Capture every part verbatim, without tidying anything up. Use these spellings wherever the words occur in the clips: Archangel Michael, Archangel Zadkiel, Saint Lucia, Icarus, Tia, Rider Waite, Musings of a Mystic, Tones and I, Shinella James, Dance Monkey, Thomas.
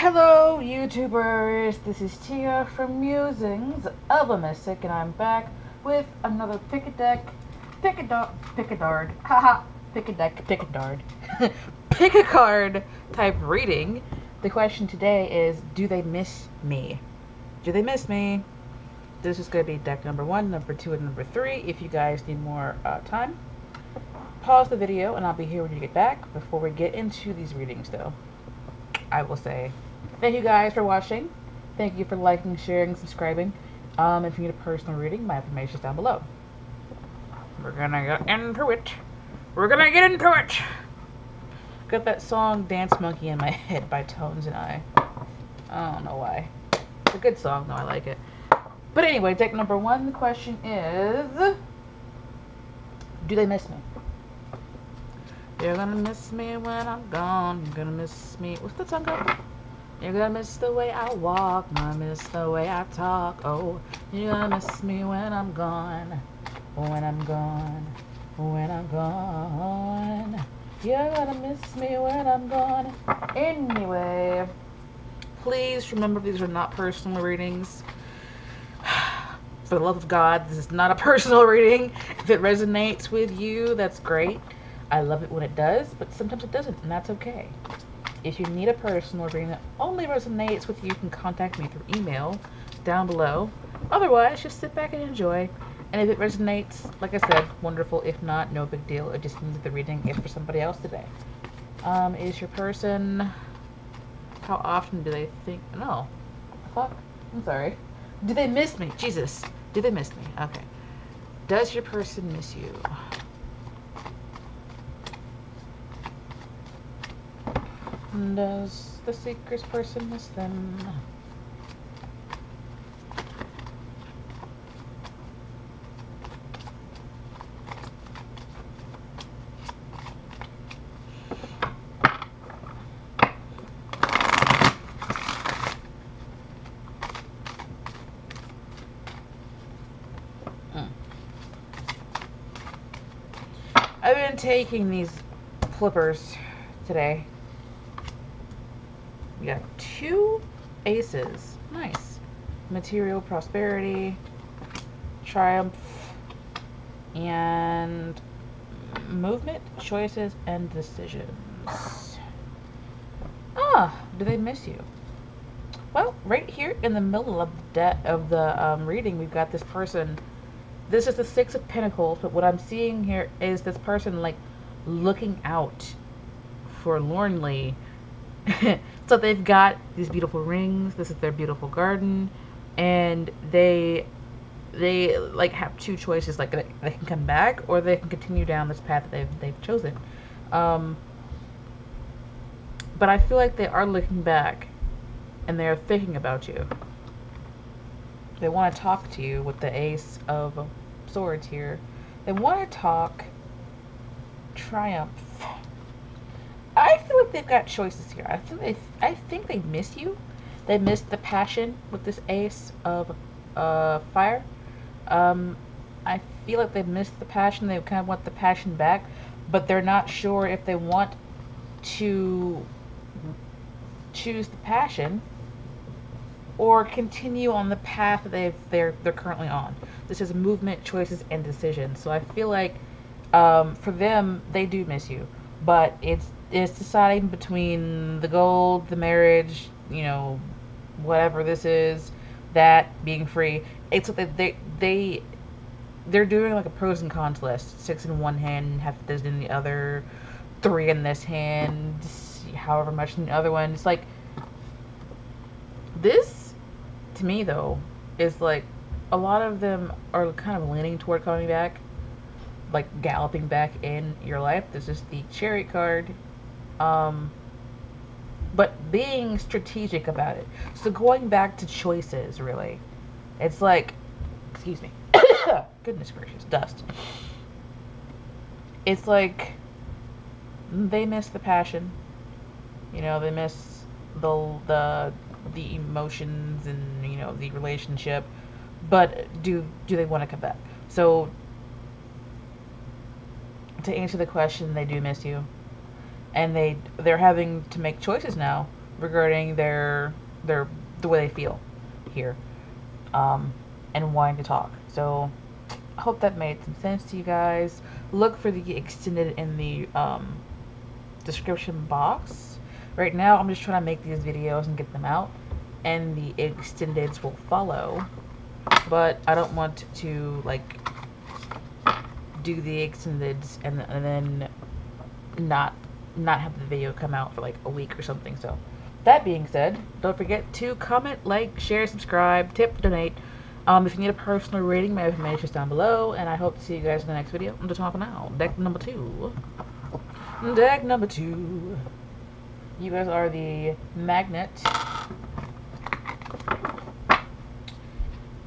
Hello YouTubers, this is Tia from Musings of a Mystic, and I'm back with another pick-a-deck, pick-a-dog, pick-a-dard, haha, pick-a-deck, pick-a-dard, pick-a-card type reading. The question today is, do they miss me? Do they miss me? This is going to be deck number one, number two, and number three. If you guys need more uh, time, pause the video and I'll be here when you get back. Before we get into these readings though, I will say thank you guys for watching. Thank you for liking, sharing, subscribing. Um, if you need a personal reading, my information is down below. We're gonna get into it. We're gonna get into it. Got that song Dance Monkey in my head by Tones and I. I don't know why. It's a good song though, I like it. But anyway, deck number one, the question is, do they miss me? You're gonna miss me when I'm gone. You're gonna miss me. What's the song called? You're gonna miss the way I walk. You're gonna miss the way I talk. Oh, you're gonna miss me when I'm gone. When I'm gone. When I'm gone. You're gonna miss me when I'm gone. Anyway, please remember these are not personal readings. For the love of God, this is not a personal reading. If it resonates with you, that's great. I love it when it does, but sometimes it doesn't, and that's okay. If you need a personal reading that only resonates with you, you can contact me through email down below. Otherwise, just sit back and enjoy. And if it resonates, like I said, wonderful. If not, no big deal. It just means that the reading is for somebody else today. Um, is your person... How often do they think... No. Fuck. I'm sorry. Do they miss me? Jesus. Do they miss me? Okay. Does your person miss you? Does the seeker's person miss them? Hmm. I've been taking these flippers today. We got two aces. Nice. Material prosperity, triumph, and movement, choices, and decisions. Ah, do they miss you? Well, right here in the middle of the de of the um, reading, we've got this person. This is the Six of Pentacles, but what I'm seeing here is this person like looking out forlornly. So they've got these beautiful rings. This is their beautiful garden, and they they like have two choices. Like they can come back, or they can continue down this path that they've they've chosen. Um, but I feel like they are looking back, and they are thinking about you. They want to talk to you with the Ace of Swords here. They want to talk. Triumph. I feel like they've got choices here. I think they, I think they miss you. They miss the passion with this Ace of uh, Fire. Um, I feel like they miss the passion. They kind of want the passion back, but they're not sure if they want to choose the passion or continue on the path that they've they're they're currently on. This is movement, choices, and decisions. So I feel like um, for them, they do miss you, but it's. It's deciding between the gold, the marriage, you know, whatever this is, that being free. It's like they they they're doing like a pros and cons list. Six in one hand, half a dozen in the other, three in this hand, however much in the other one. It's like this to me though is like a lot of them are kind of leaning toward coming back, like galloping back in your life. This is the Chariot card. Um, but being strategic about it. So going back to choices, really. It's like, excuse me. Goodness gracious, dust. It's like they miss the passion. You know, they miss the the the emotions and, you know, the relationship. But do do they want to come back? So to answer the question, they do miss you. And they they're having to make choices now regarding their their the way they feel here, um, and wanting to talk. So I hope that made some sense to you guys. Look for the extended in the um, description box. Right now I'm just trying to make these videos and get them out, and the extendeds will follow, but I don't want to like do the extendeds and, and then not not have the video come out for like a week or something. So that being said, don't forget to comment, like, share, subscribe, tip, donate. Um, if you need a personal rating, my information is down below, and I hope to see you guys in the next video. I'm just hopping out. Deck number two. Deck number two. You guys are the magnet.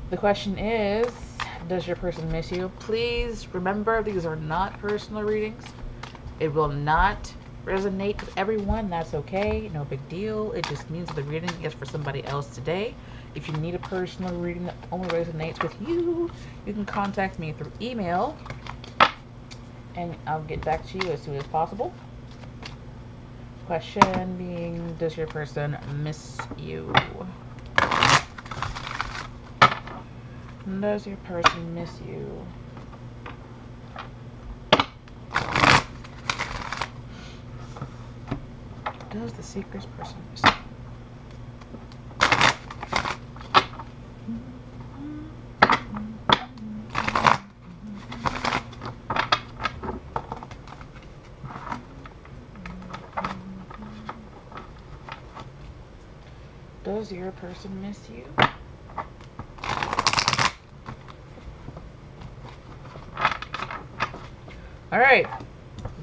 The question is, does your person miss you? Please remember, these are not personal readings. It will not resonate with everyone. That's okay. No big deal. It just means the reading is for somebody else today. If you need a personal reading that only resonates with you, you can contact me through email, and I'll get back to you as soon as possible. Question being, does your person miss you? Does your person miss you? Does the seeker's person miss you? Does your person miss you? All right.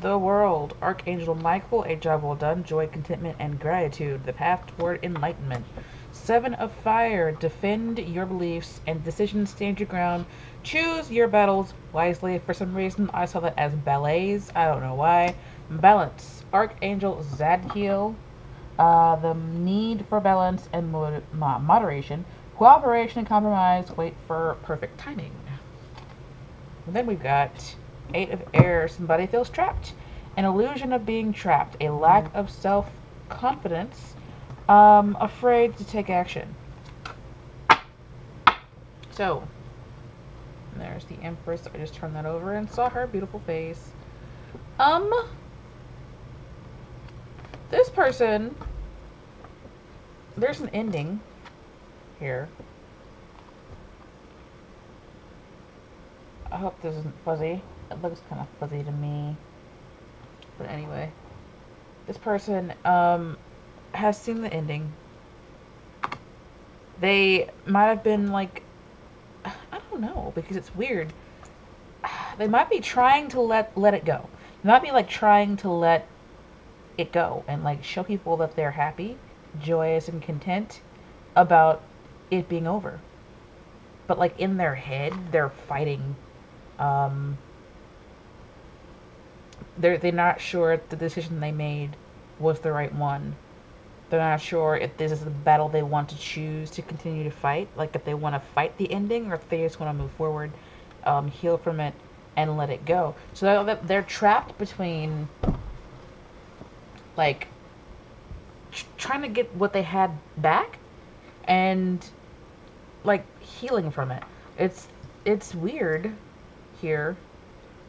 The World, Archangel Michael, a job well done, joy, contentment, and gratitude, the path toward enlightenment. Seven of Fire, defend your beliefs and decisions, stand your ground, choose your battles wisely. For some reason, I saw that as ballets. I don't know why. Balance, Archangel Zadkiel, uh, the need for balance and mod moderation, cooperation and compromise, wait for perfect timing. And then we've got Eight of Air, somebody feels trapped, an illusion of being trapped, a lack of self-confidence, um, afraid to take action. So, there's the Empress. I just turned that over and saw her beautiful face. Um, this person, there's an ending here. I hope this isn't fuzzy. It looks kind of fuzzy to me, but anyway, this person um, has seen the ending. They might have been like, I don't know, because it's weird. They might be trying to let let it go. They might be like trying to let it go and like show people that they're happy, joyous, and content about it being over. But like in their head, they're fighting. Um, They're, they're not sure if the decision they made was the right one. They're not sure if this is the battle they want to choose to continue to fight. Like if they want to fight the ending or if they just want to move forward, um, heal from it, and let it go. So they're, they're trapped between like tr trying to get what they had back and like healing from it. It's, it's weird here.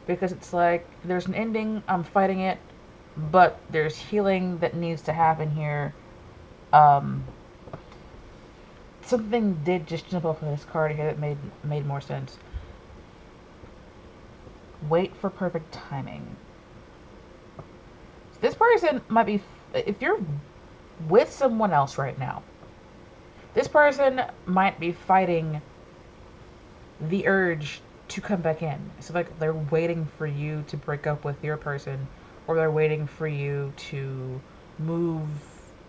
Because it's like, there's an ending, I'm fighting it, but there's healing that needs to happen here. Um, something did just jump off of this card here that made, made more sense. Wait for perfect timing. So this person might be, if you're with someone else right now, this person might be fighting the urge to come back in. So like they're waiting for you to break up with your person, or they're waiting for you to move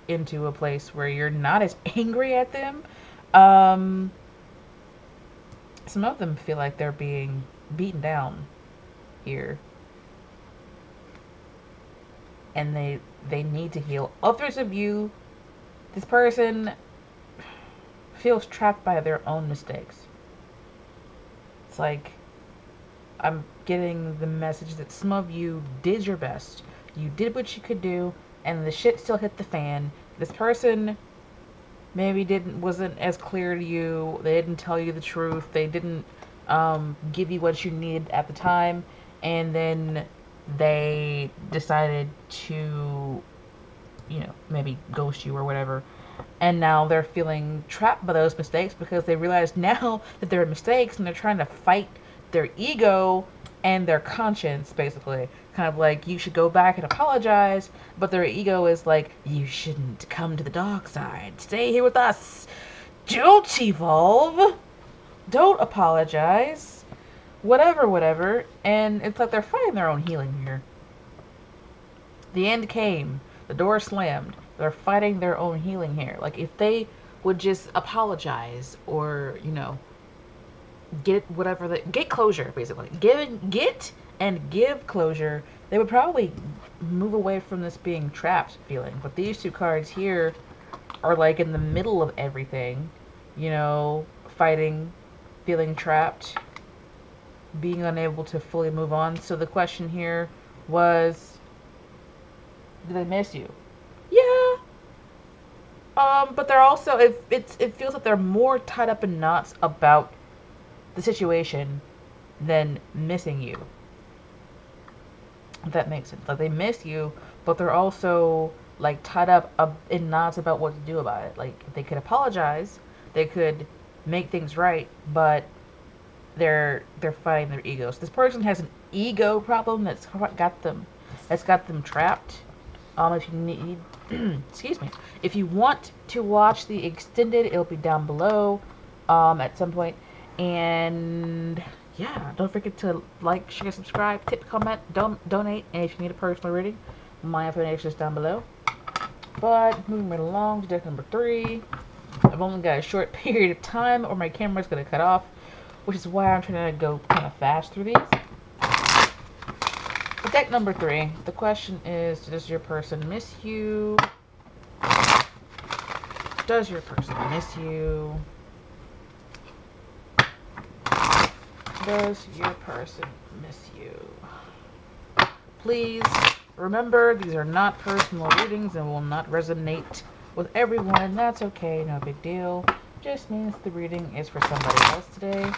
into a place where you're not as angry at them. Um, some of them feel like they're being beaten down here, and they they need to heal. Others of you, this person feels trapped by their own mistakes. It's like, I'm getting the message that some of you did your best. You did what you could do, and the shit still hit the fan, this person maybe didn't wasn't as clear to you. They didn't tell you the truth. They didn't um, give you what you needed at the time, and then they decided to, you know, maybe ghost you or whatever. And now they're feeling trapped by those mistakes because they realize now that they're mistakes, and they're trying to fight their ego and their conscience, basically. Kind of like, you should go back and apologize, but their ego is like, you shouldn't come to the dark side. Stay here with us. Don't evolve. Don't apologize. Whatever, whatever. And it's like they're fighting their own healing here. The end came. The door slammed. They're fighting their own healing here. Like, if they would just apologize or, you know, get whatever they get closure, basically give get and give closure, they would probably move away from this being trapped feeling. But these two cards here are like in the middle of everything, you know, fighting, feeling trapped, being unable to fully move on. So the question here was, do they miss you? Yeah. Um but they're also, it, it's it feels like they're more tied up in knots about the situation than missing you. If that makes sense. Like, they miss you, but they're also like tied up uh, in knots about what to do about it. Like, they could apologize, they could make things right, but they're they're fighting their egos. This person has an ego problem that's got them that's got them trapped. Um, if you need, excuse me, if you want to watch the extended, it'll be down below, um, at some point. And yeah, don't forget to like, share, subscribe, tip, comment, don donate, and if you need a personal reading, my information is down below. But moving right along to deck number three. I've only got a short period of time, or my camera's gonna cut off, which is why I'm trying to go kind of fast through these. But deck number three. The question is: does your person miss you? Does your person miss you? Does your person miss you? Please remember, these are not personal readings and will not resonate with everyone. That's okay, no big deal. Just means the reading is for somebody else today.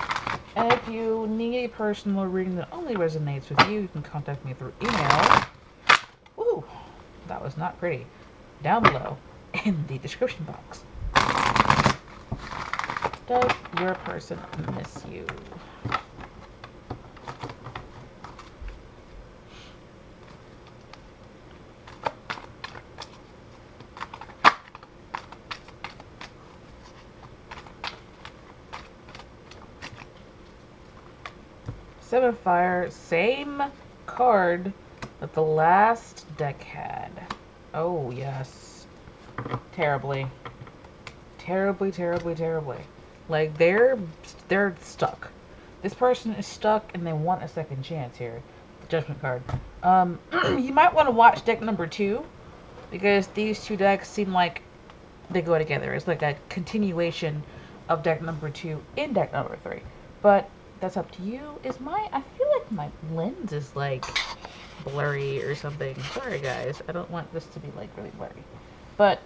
And if you need a personal reading that only resonates with you, you can contact me through email. Ooh, that was not pretty. Down below in the description box. Does your person miss you? Seven of Fire, same card that the last deck had. Oh, yes. Terribly. Terribly, terribly, terribly. Like, they're they're stuck. This person is stuck, and they want a second chance here. The Judgment card. Um, you might want to watch deck number two, because these two decks seem like they go together. It's like a continuation of deck number two in deck number three. But that's up to you. Is my, I feel like my lens is like blurry or something. Sorry guys, I don't want this to be like really blurry. But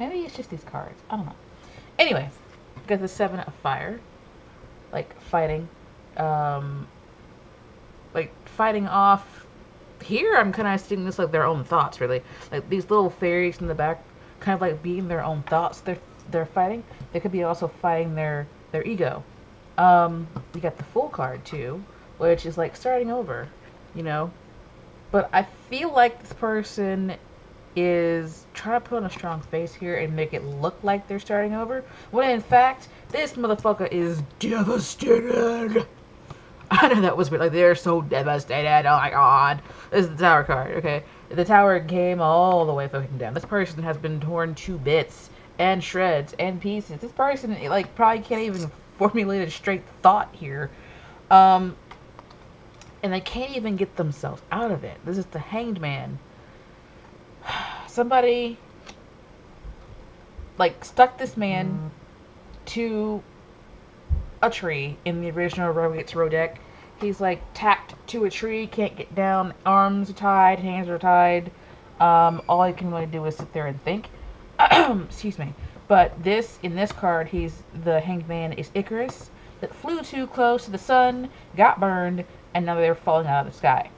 maybe it's just these cards, I don't know. Anyways, got the Seven of Fire, like fighting, um, like fighting off. Here I'm kind of seeing this like their own thoughts, really. Like these little fairies in the back, kind of like being their own thoughts. They're they're fighting. They could be also fighting their their ego. Um, you got the Full card too, which is like starting over, you know, but I feel like this person is trying to put on a strong face here and make it look like they're starting over, when in fact, this motherfucker is devastated. I know that was weird, like they're so devastated, oh my god. This is the Tower card, okay? The Tower came all the way fucking down. This person has been torn to bits and shreds and pieces. This person, like, probably can't even formulated straight thought here, um, and they can't even get themselves out of it. This is the Hanged Man. Somebody like stuck this man to a tree in the original Rider Waite tarot deck. He's like tacked to a tree, can't get down, arms are tied, hands are tied, Um, all I can really do is sit there and think. Excuse me. But this, in this card, he's the Hanged Man is Icarus, that flew too close to the sun, got burned, and now they're falling out of the sky.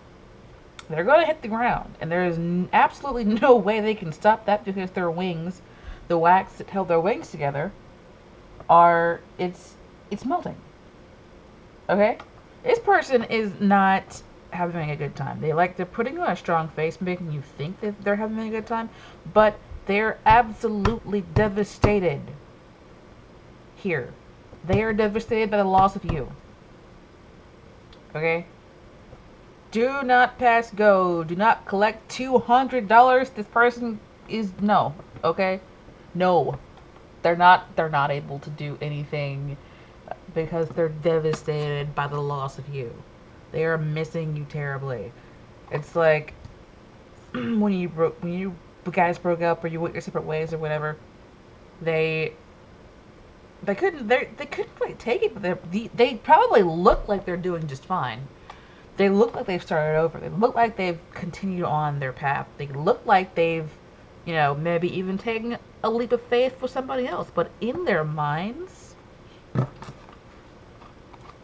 They're going to hit the ground, and there is n absolutely no way they can stop that, because their wings, the wax that held their wings together, are, it's, it's melting. Okay? This person is not having a good time. They like, they're putting on a strong face, making you think that they're having a good time, but they're absolutely devastated here. They are devastated by the loss of you. Okay? Do not pass go. Do not collect two hundred dollars. This person is, no. Okay? No. They're not, they're not able to do anything because they're devastated by the loss of you. They are missing you terribly. It's like when you broke, when you guys broke up or you went your separate ways or whatever, they... They couldn't, they couldn't quite take it, but they, they probably look like they're doing just fine. They look like they've started over. They look like they've continued on their path. They look like they've, you know, maybe even taken a leap of faith for somebody else. But in their minds,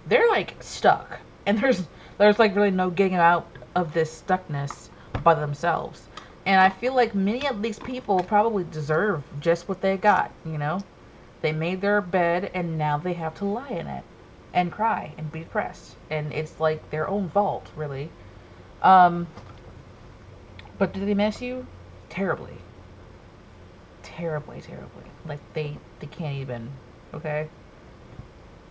they're, like, stuck. And there's, there's like, really no getting out of this stuckness by themselves. And I feel like many of these people probably deserve just what they got, you know? They made their bed, and now they have to lie in it and cry and be depressed. And it's like their own fault, really. Um, but do they miss you? Terribly. Terribly, terribly. Like, they, they can't even, okay?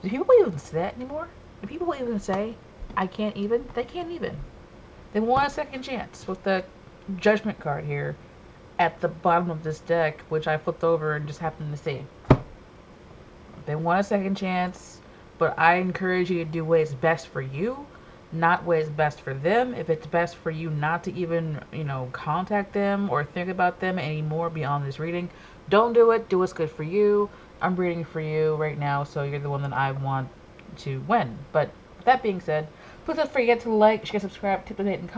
Do people even say that anymore? Do people even say, I can't even? They can't even. They want a second chance with the Judgment card here at the bottom of this deck, which I flipped over and just happened to see. They want a second chance, but I encourage you to do what is best for you, not what is best for them. If it's best for you not to even, you know, contact them or think about them anymore beyond this reading, don't do it. Do what's good for you. I'm reading for you right now, so you're the one that I want to win. But that being said, please don't forget to like, share, subscribe, tip, donate, and comment.